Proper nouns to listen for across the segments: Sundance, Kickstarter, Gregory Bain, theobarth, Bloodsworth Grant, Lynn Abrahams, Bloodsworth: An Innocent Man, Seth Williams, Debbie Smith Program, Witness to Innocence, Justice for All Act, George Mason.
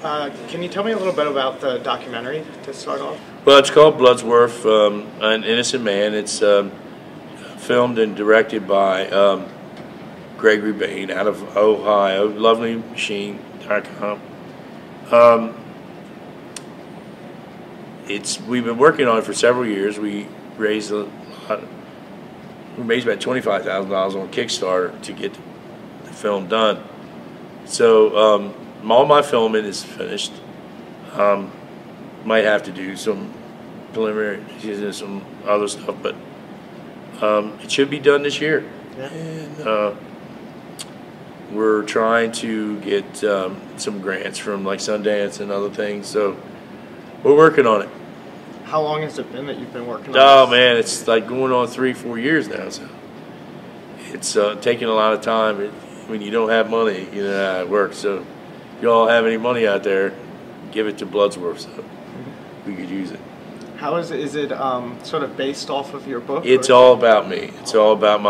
Can you tell me a little bit about the documentary to start off? Well, it's called Bloodsworth, An Innocent Man. It's filmed and directed by Gregory Bain out of Ohio, lovelymachine.com. We've been working on it for several years. We raised about $25,000 on Kickstarter to get the film done. So all my filming is finished. Might have to do some preliminary, some other stuff, but it should be done this year. Yeah. And, we're trying to get some grants from like Sundance and other things, so we're working on it. How long has it been that you've been working on this? Oh man, it's like going on 3 or 4 years now, so it's taking a lot of time. When you don't have money, you know how it works. So if you all have any money out there, give it to Bloodsworth so we could use it. How is it sort of based off of your book? It's all about me. It's all about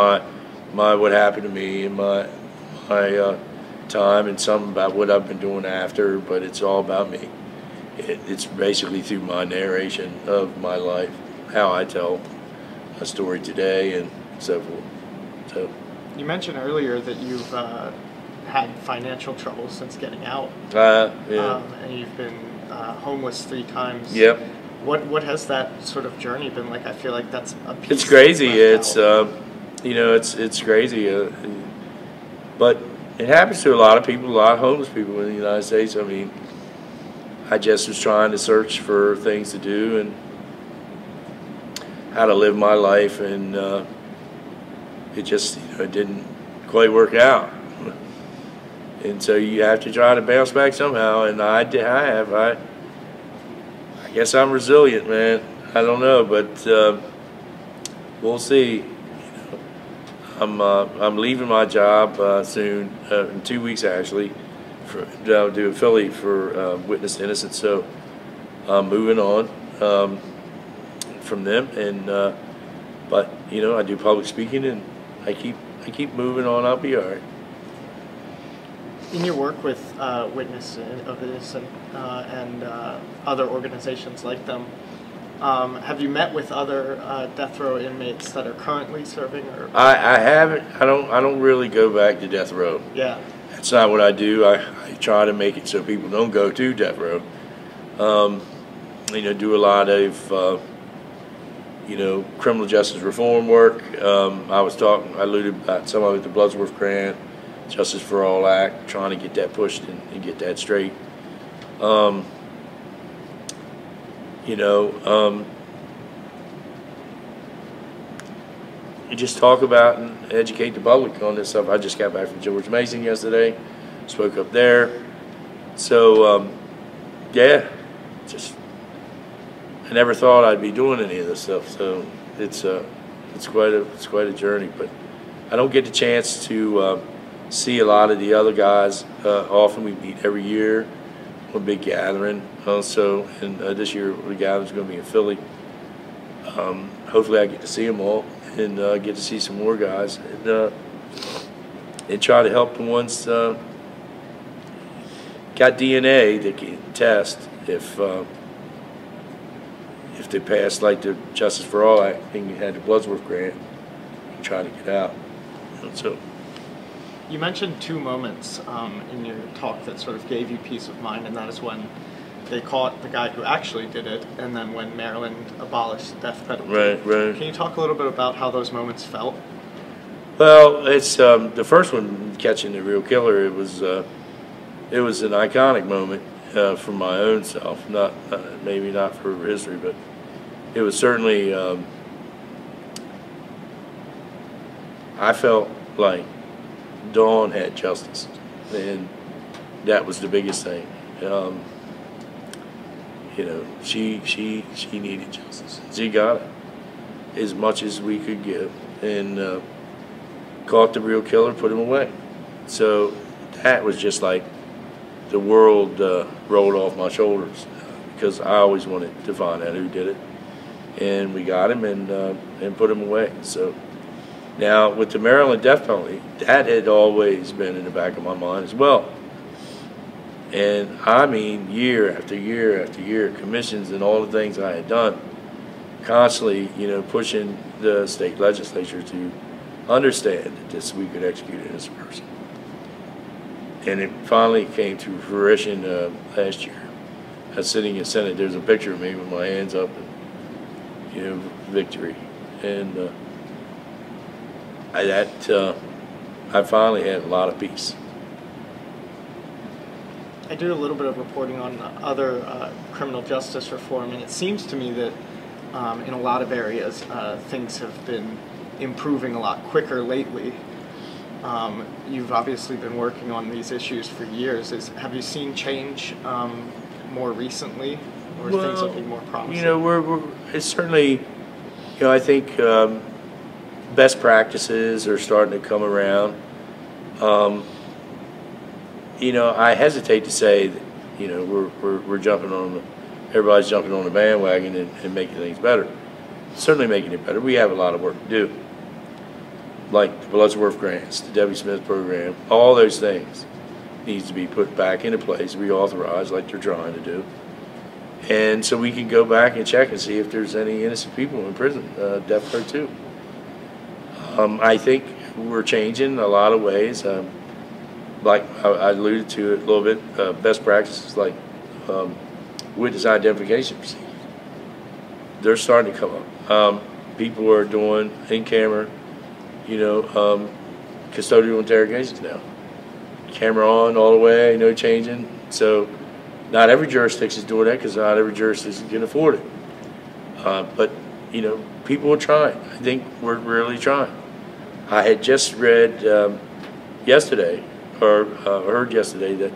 my what happened to me and my time, and some about what I've been doing after, but it's all about me. It's basically through my narration of my life, how I tell a story today and so forth. So, you mentioned earlier that you've had financial trouble since getting out. Yeah. And you've been homeless 3 times. Yep. What has that sort of journey been like? I feel like that's a piece. It's crazy. It's you know, it's crazy. But it happens to a lot of people, a lot of homeless people in the United States. I mean, I just was trying to search for things to do and how to live my life, and it just it didn't quite work out. And so you have to try to bounce back somehow, and I guess I'm resilient, man. I don't know, but we'll see. I'm leaving my job soon, in 2 weeks actually, to Philly for Witness to Innocence. So I'm moving on from them, and but you know, I do public speaking, and I keep moving on. I'll be all right. In your work with Witness of Innocence and other organizations like them, have you met with other death row inmates that are currently serving? Or I haven't. I don't really go back to death row. Yeah, that's not what I do. I try to make it so people don't go to death row. You know, do a lot of you know, criminal justice reform work. I alluded about some of it, the Bloodsworth Grant, Justice for All Act, trying to get that pushed and get that straight. You know, you just talk about and educate the public on this stuff. I just got back from George Mason yesterday, spoke up there. So, yeah, just I never thought I'd be doing any of this stuff. So it's quite a journey, but I don't get the chance to. See a lot of the other guys often. We meet every year, a big gathering also, and this year the gathering's going to be in Philly. Hopefully I get to see them all and get to see some more guys and try to help the ones got DNA that can test if they pass like the Justice for All Act, and you had the Bloodsworth Grant, and try to get out. And so. You mentioned 2 moments in your talk that sort of gave you peace of mind, and that is when they caught the guy who actually did it, and then when Maryland abolished the death penalty. Right, right. Can you talk a little bit about how those moments felt? Well, it's the first one, catching the real killer. It was an iconic moment for my own self. Not maybe not for history, but it was certainly. I felt like. Dawn had justice, and that was the biggest thing. You know, she needed justice. She got it as much as we could give, and caught the real killer, put him away. So that was just like the world rolled off my shoulders, because I always wanted to find out who did it, and we got him and put him away. So. Now, with the Maryland death penalty, that had always been in the back of my mind as well. And I mean, year after year after year, commissions and all the things I had done, constantly, you know, pushing the state legislature to understand that this, we could execute an innocent person. And it finally came to fruition last year. I was sitting in Senate. There's a picture of me with my hands up, and, you know, victory. And I finally had a lot of peace. I did a little bit of reporting on other criminal justice reform, and it seems to me that in a lot of areas things have been improving a lot quicker lately. You've obviously been working on these issues for years. Have you seen change more recently, or well, things looking more promising? You know, it's certainly, you know, I think best practices are starting to come around. You know, I hesitate to say that, you know, we're jumping on, everybody's jumping on the bandwagon and making things better. Certainly making it better. We have a lot of work to do, like the Bloodsworth Grants, the Debbie Smith Program, all those things needs to be put back into place, reauthorized like they're trying to do. And so we can go back and check and see if there's any innocent people in prison, death row too. I think we're changing in a lot of ways. Like I alluded to it a little bit, best practices like witness identification procedures. They're starting to come up. People are doing in-camera, you know, custodial interrogations now. Camera on all the way, no changing. So not every jurisdiction is doing that because not every jurisdiction can afford it. But, you know, people are trying. I think we're really trying. I had just read yesterday, or heard yesterday, that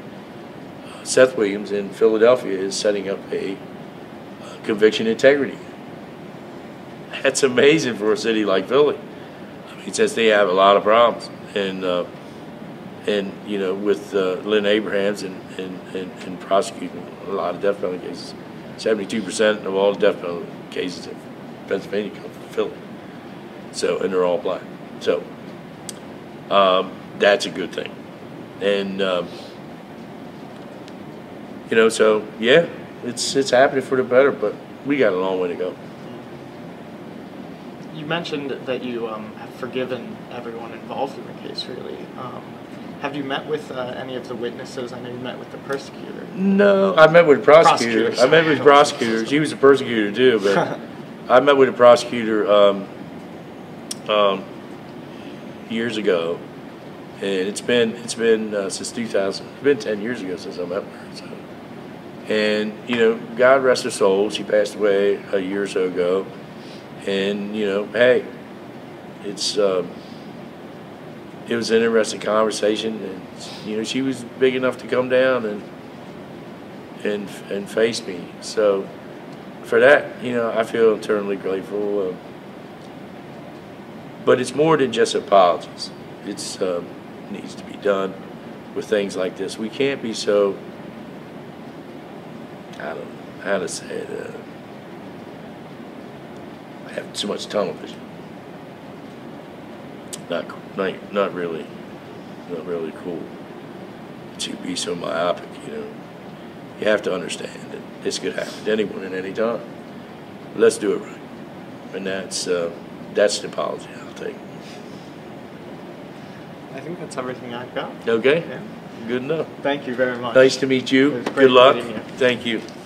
Seth Williams in Philadelphia is setting up a conviction integrity. That's amazing for a city like Philly. I mean, since they have a lot of problems, and you know, with Lynn Abrahams and prosecuting a lot of death penalty cases, 72% of all death penalty cases in Pennsylvania come from Philly. So, and they're all black. So that's a good thing. And you know, so yeah, it's happening for the better, but we got a long way to go. You mentioned that you have forgiven everyone involved in the case. Really, have you met with any of the witnesses? I know you met with the prosecutor. No, I met with the prosecutor. I met with prosecutors. He was a persecutor too, but I met with a prosecutor years ago. And it's been since 2000. It's been 10 years ago since I met her. So. And you know, God rest her soul. She passed away a year or so ago. And you know, hey, it's it was an interesting conversation. And you know, she was big enough to come down and face me. So for that, you know, I feel eternally grateful. But it's more than just apologies. It's needs to be done with things like this. We can't be so, I don't know how to say it, I have too much tunnel vision. Not really cool to be so myopic, you know. You have to understand that this could happen to anyone at any time. Let's do it right. And that's the apology I'll take. I think that's everything I've got. Okay. Yeah. Good enough. Thank you very much. Nice to meet you. Good luck. Thank you.